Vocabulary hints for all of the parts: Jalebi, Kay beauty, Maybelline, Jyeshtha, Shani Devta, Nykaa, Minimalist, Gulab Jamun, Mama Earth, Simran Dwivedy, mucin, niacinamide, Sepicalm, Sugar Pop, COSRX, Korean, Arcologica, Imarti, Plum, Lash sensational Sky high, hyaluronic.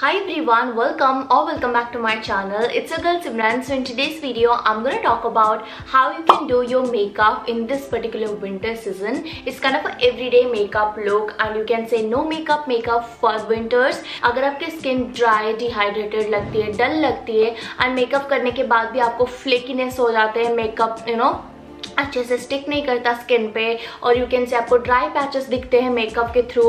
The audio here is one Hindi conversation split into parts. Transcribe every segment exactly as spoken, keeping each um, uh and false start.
Hi everyone, welcome or welcome back to my channel. It's your girl Simran. So in today's video, I'm gonna talk about how you can do your makeup in this particular winter season. It's kind of an everyday makeup look, and you can say no makeup makeup for winters. अगर आपकी skin dry, dehydrated लगती है, dull लगती है, and makeup करने के बाद भी आपको flakiness हो जाते हैं, makeup you know अच्छे से स्टिक नहीं करता स्किन पे, और यू कैन से आपको ड्राई पैचेस दिखते हैं मेकअप के थ्रू.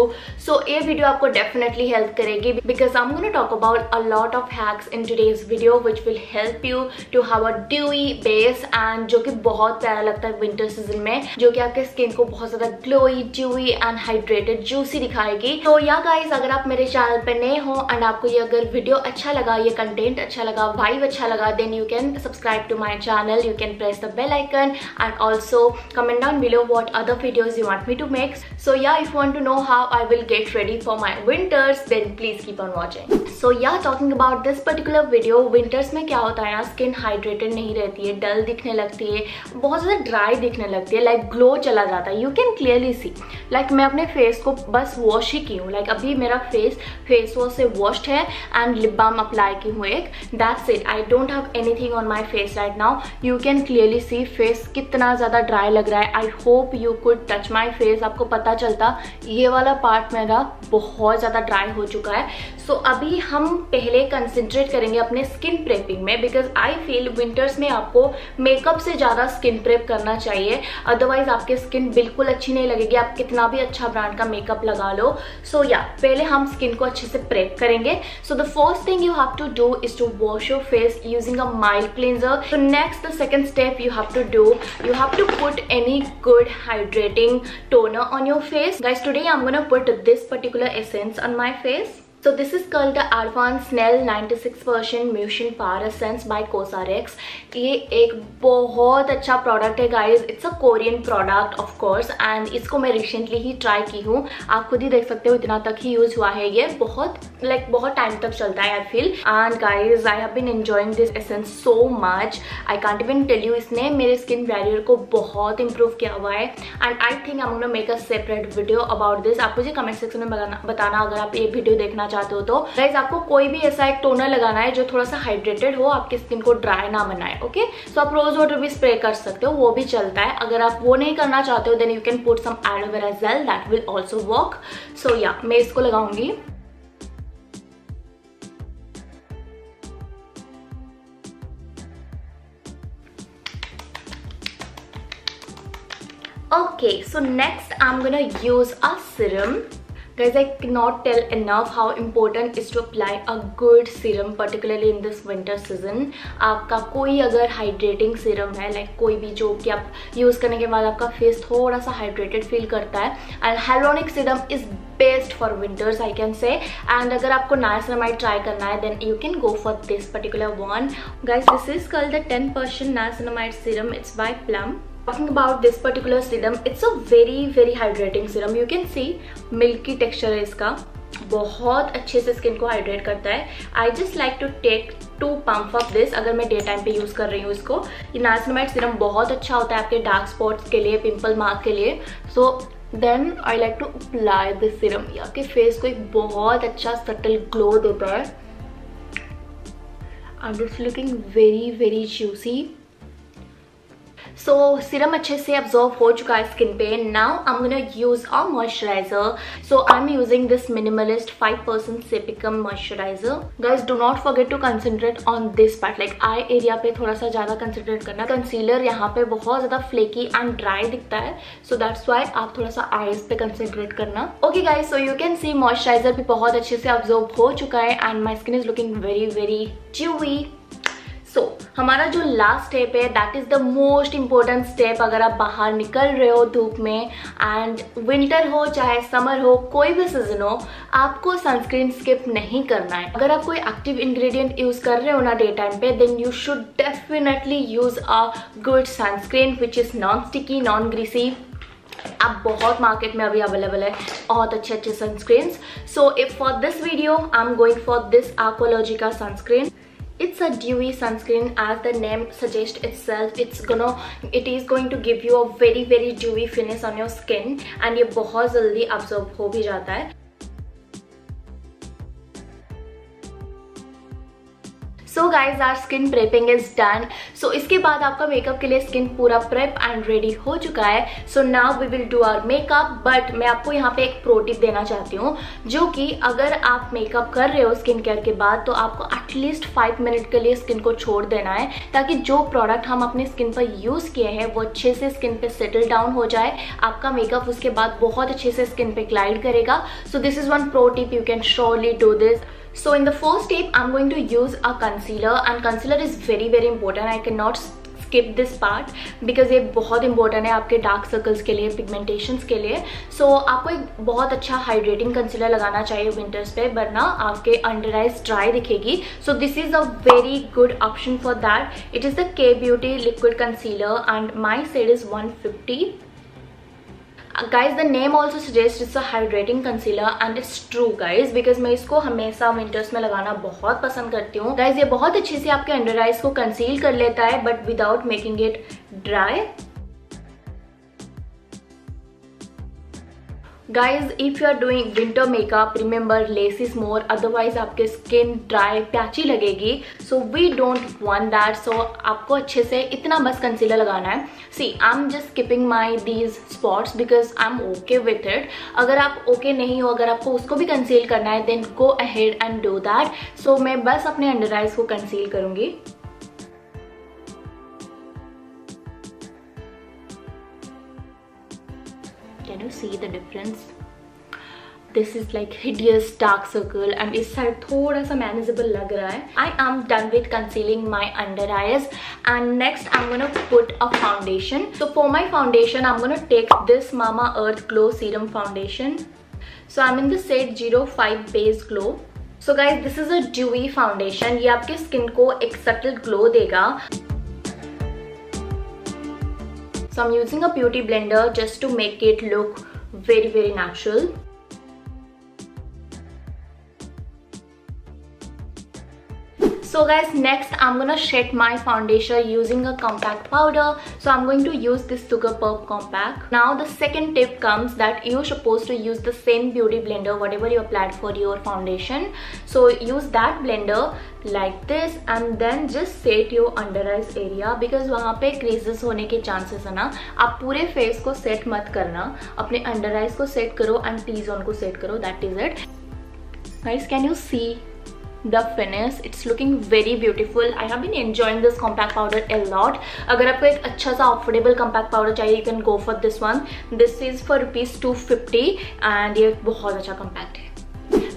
सो so, ये वीडियो आपको डेफिनेटली हेल्प करेगी because I am gonna talk about a lot of hacks in today's video which will help you to have a dewy base, and जो कि बहुत प्यारा लगता है विंटर सीजन में, जो कि आपके स्किन को बहुत ज़्यादा glowy, dewy and hydrated, juicy दिखाएगी. तो या गाइज, अगर आप मेरे चैनल पर नए हो एंड आपको ये अगर वीडियो अच्छा लगा, ये कंटेंट अच्छा लगा, वाइब अच्छा लगा, then you can subscribe to my channel, you can press the bell icon, and also comment down below what other videos you want me to make. So yeah, if you want to know how I will get ready for my winters, then please keep on watching. So yeah, talking about this particular video, winters में क्या होता है ना, skin hydrated नहीं रहती है, dull दिखने लगती है, बहुत ज़्यादा dry दिखने लगती है, like glow चला जाता है. You can clearly see, like मैं अपने face को बस wash ही की हूँ, like अभी मेरा face face wash से washed है and lip balm apply की हूँ एक, that's it. I don't have anything on my face right now. You can clearly see face कितना ज़्यादा ड्राई लग रहा है. I hope you could touch my face, आपको पता चलता ये वाला पार्ट मेरा बहुत ज़्यादा ड्राई हो चुका है. सो so, अभी हम पहले कंसंट्रेट करेंगे अपने स्किन प्रेपिंग में बिकॉज आई फील विंटर्स में आपको मेकअप से ज़्यादा स्किन प्रेप करना चाहिए, अदरवाइज आपकी स्किन बिल्कुल अच्छी नहीं लगेगी, आप कितना भी अच्छा ब्रांड का मेकअप लगा लो. सो so, या yeah, पहले हम स्किन को अच्छे से प्रेप करेंगे. So the first thing you have to do is to wash your face using a mild cleanser. So next the second step you have to do you have to put any good hydrating toner on your face. Guys, today I'm gonna put this particular essence on my face. So this is called the Advanced Nail ninety-six percent Mucin Power Essence by C O S R X. ये एक बहुत अच्छा प्रोडक्ट है guys, it's a Korean product of course, and इसको मैं रिसेंटली ही ट्राई की हूँ. आप खुद ही देख सकते हो इतना तक ही यूज हुआ है, ये बहुत लाइक like, बहुत टाइम तक चलता है I feel. And guys, I have been enjoying this essence so much, I can't even tell you. इसने मेरे स्किन बैरियर को बहुत इंप्रूव किया हुआ है, and I think I am gonna make a separate video about this. आप मुझे कमेंट सेक्शन में बताना अगर आप ये वीडियो देखना चाहते हो तो. गाइज, आपको कोई भी ऐसा एक टोनर लगाना है जो थोड़ा सा हाइड्रेटेड हो, आपकी स्किन को ड्राई ना बनाए, ओके. सो आप रोज वाटर भी स्प्रे कर सकते हो, वो भी चलता है. अगर आप वो नहीं करना चाहते हो then you can put some aloe vera gel, that will also work. So yeah मैं इसको लगाऊंगी. Okay, so next I am gonna use a serum. Guys, I cannot tell enough how important is to apply a good serum, particularly in this winter season. आपका कोई अगर hydrating serum है, like कोई भी जो कि आप use करने के बाद आपका face थोड़ा सा hydrated feel करता है, and hyaluronic serum is best for winters I can say. And अगर आपको नाइसिनमाइड ट्राई करना है then you can go for this particular one. Guys, this is called the ten percent niacinamide serum, it's by Plum. Talking about this particular serum, it's a very very hydrating serum. You can see milky texture है इसका, बहुत अच्छे से स्किन को हाइड्रेट करता है. I just like to take two pump of this. अगर मैं डे टाइम पे यूज़ कर रही हूँ इसको. ये नाइसिनमाइड सीरम बहुत अच्छा होता है आपके डार्क स्पॉट्स के लिए, पिम्पल मार्क के लिए. So then I like to apply this serum. ये आपके फेस को एक बहुत अच्छा सटल ग्लो देता है, and it's looking very very juicy. So serum अच्छे से एब्जॉर्व हो चुका है स्किन पे. Now I am gonna use a moisturiser. So I am using this Minimalist five percent sepicalm moisturiser. Guys, do not forget to concentrate on this part, like eye area पे थोड़ा सा ज़्यादा कंसनट्रेट करना. कंसीलर यहाँ पे बहुत ज़्यादा फ्लेकी एंड ड्राई दिखता है, सो दैट्स वाई आप थोड़ा सा आईज पे कंसनट्रेट करना. Okay guys, so you can see moisturiser भी बहुत अच्छे से एब्जॉर्व हो चुका है, and my skin is looking very very dewy. So so, हमारा जो लास्ट स्टेप है that is the most important step. अगर आप बाहर निकल रहे हो धूप में, एंड विंटर हो चाहे समर हो, कोई भी सीजन हो, आपको सनस्क्रीन स्किप नहीं करना है. अगर आप कोई एक्टिव इंग्रेडिएंट यूज़ कर रहे हो ना डे टाइम पे, then you should definitely use a good sunscreen which is non sticky, non greasy. आप बहुत मार्केट में अभी अवेलेबल है बहुत अच्छे अच्छे sunscreens. So if for this video I am going for this Aqualogica sunscreen. It's a dewy sunscreen, as the name suggests itself. It's gonna, it is going to give you a very very dewy finish on your skin, and ये बहुत जल्दी absorb हो भी जाता है. So guys our skin prepping is done. So इसके बाद आपका मेकअप के लिए स्किन पूरा प्रेप एंड रेडी हो चुका है. So now we will do our makeup. But मैं आपको यहाँ पे एक प्रो टिप देना चाहती हूँ, जो कि अगर आप मेकअप कर रहे हो स्किन केयर के बाद तो आपको एटलीस्ट फाइव मिनट के लिए स्किन को छोड़ देना है, ताकि जो प्रोडक्ट हम अपने स्किन पर यूज़ किए हैं वो अच्छे से स्किन पे सेटल डाउन हो जाए. आपका मेकअप उसके बाद बहुत अच्छे से स्किन पे ग्लाइड करेगा. So this is one pro tip, you can surely do this. So in the first step I am going to use a concealer and concealer is very very important. I can not skip this part because ये बहुत इंपॉर्टेंट है आपके डार्क सर्कल्स के लिए, पिगमेंटेशंस के लिए. सो so, आपको एक बहुत अच्छा हाइड्रेटिंग कंसीलर लगाना चाहिए विंटर्स पे, वरना आपके अंडर आइज ड्राई दिखेगी. So this is a very good option for that. It is the K beauty liquid concealer and my sale is one fifty. Guys the name also suggest it's a hydrating concealer and it's true guys, because मैं इसको हमेशा विंटर्स में लगाना बहुत पसंद करती हूँ. गाइज ये बहुत अच्छे से आपके अंडर आइज को कंसील कर लेता है but without making it dry. Guys, if you are doing winter makeup, remember less is more. Otherwise, आपके skin dry, patchy लगेगी. So we don't want that. So आपको अच्छे से इतना बस concealer लगाना है. See, I'm just skipping my these spots because I'm okay with it. अगर आप okay नहीं हो, अगर आपको उसको भी conceal करना है, then go ahead and do that. So मैं बस अपने under eyes को conceal करूँगी. Can you see the difference? This is like hideous dark circle and इस साइड थोड़ा सा manageable लग रहा है. I am done with concealing my under eyes and next I'm gonna put a foundation. So for my foundation I'm gonna take this Mama Earth Glow Serum Foundation. So I'm in the shade zero five Base Glow. So guys this is a dewy foundation. ये आपके skin को एक subtle glow देगा. So I'm using a beauty blender just to make it look very very natural. So guys next I'm gonna set my foundation using a compact powder. So I'm going to use this Sugar Pop compact. Now the second tip comes that you're supposed to use the same beauty blender whatever you applied for your foundation. So use that blender like this and then just set your under eyes area because वहाँ पे creases होने के chances है ना. आप पूरे face को set मत करना, अपने under eyes को set करो and T-zone को set करो. That is it. Guys, can you see the finish? It's looking very beautiful. I have been enjoying this compact powder a lot. अगर आपको एक अच्छा सा affordable compact powder चाहिए, you can go for this one. This is for rupees two fifty and ये बहुत अच्छा compact है.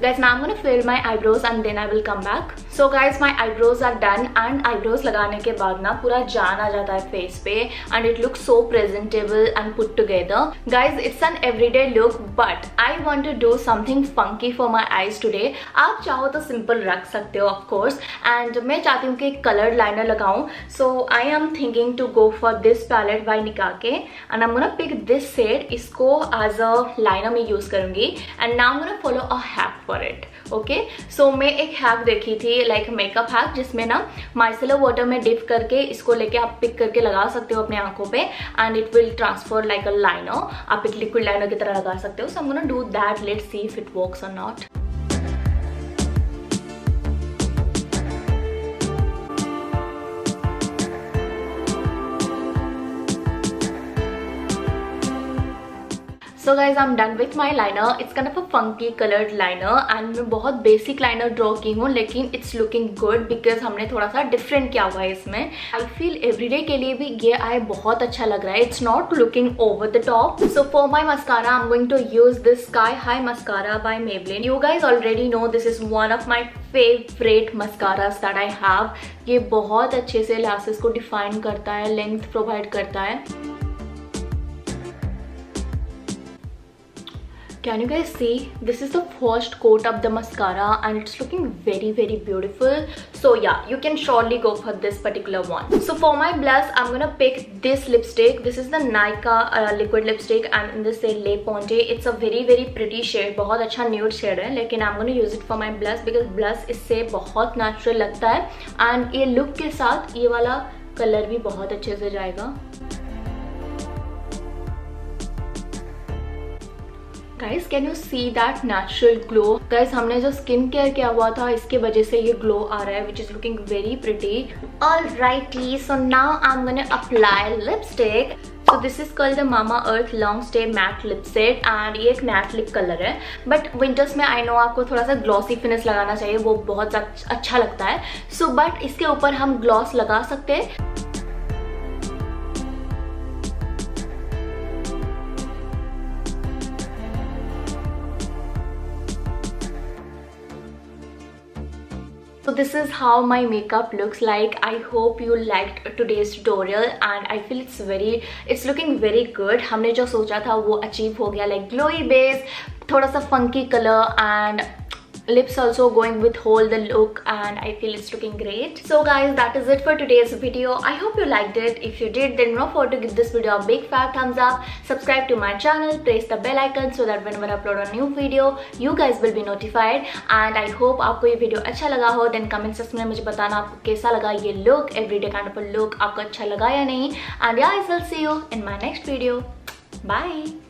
Guys, now I'm gonna fill my eyebrows and then I will come back. So guys, my eyebrows are done and eyebrows लगाने के बाद ना पूरा जान आ जाता है face पे and it looks so presentable and put together. Guys, it's an everyday look but I want to do something funky for my eyes today. आप चाहो तो simple रख सकते हो of course and मैं चाहती हूँ कि colored liner लगाऊँ. So I am thinking to go for this palette by Nykaa के and I'm gonna pick this shade. इसको as a liner में use करूँगी and now I'm gonna follow a hack. Okay, so मैं एक हैक देखी थी लाइक मेकअप हैक, जिसमें ना माइसेलर वाटर में डिप करके इसको लेके आप पिक करके लगा सकते हो अपने आंखों पे and it will transfer like a liner. आप एक लिक्विड लाइनर की तरह लगा सकते हो. So I am gonna do that, let's see if it works और not. So guys, I'm done with my liner. It's kind of a funky colored liner and मैं बहुत basic liner draw की हूँ, लेकिन it's looking good because हमने थोड़ा सा different किया हुआ है इसमें. I feel everyday के लिए भी ये eye बहुत अच्छा लग रहा है. It's not looking over the top. So for my mascara, I'm going to use this Sky High mascara by Maybelline. You guys already know this is one of my favorite mascaras that I have. ये बहुत अच्छे से lashes को define करता है, length provide करता है. Can you guys see? This is the first coat of the mascara and it's looking very very beautiful. So yeah, you can surely go for this particular one. So for my blush, I'm gonna pick this lipstick. This is the Nykaa uh, liquid lipstick and in this shade Le Ponte. It's a very very pretty shade. बहुत अच्छा nude shade है, लेकिन I'm gonna use it for my blush because blush इससे बहुत natural लगता है and ये look के साथ ये वाला color भी बहुत अच्छे से जाएगा. Guys can you see that natural glow. Guys हमने जो स्किन केयर किया हुआ था इसके वजह से ये ग्लो आ रहा है which is looking very pretty. All rightly so now I am gonna apply lipstick. So this is called the Mama Earth Long Stay Matte Lip Set and ये एक matte lip color है, but winters में I know आपको थोड़ा सा glossy finish लगाना चाहिए, वो बहुत अच्छा लगता है। So but इसके ऊपर हम gloss लगा सकते हैं। So this is how my makeup looks like. I hope you liked today's tutorial and I feel it's very, it's looking very good. हमने जो सोचा था वो achieve हो गया, like glowy base, थोड़ा सा funky color and lips also going with whole the look and I feel it's looking great. So guys, that is it for today's video. I hope you liked it. If you did, then don't forget to give this video a big fat thumbs up. Subscribe to my channel, press the bell icon so that whenever I upload a new video, you guys will be notified. And I hope आपको ये video अच्छा लगा हो, then comment section में मुझे बताना आपको कैसा लगा ये look, everyday kind of a look आपको अच्छा लगा या नहीं. And yeah, I will see you in my next video. Bye.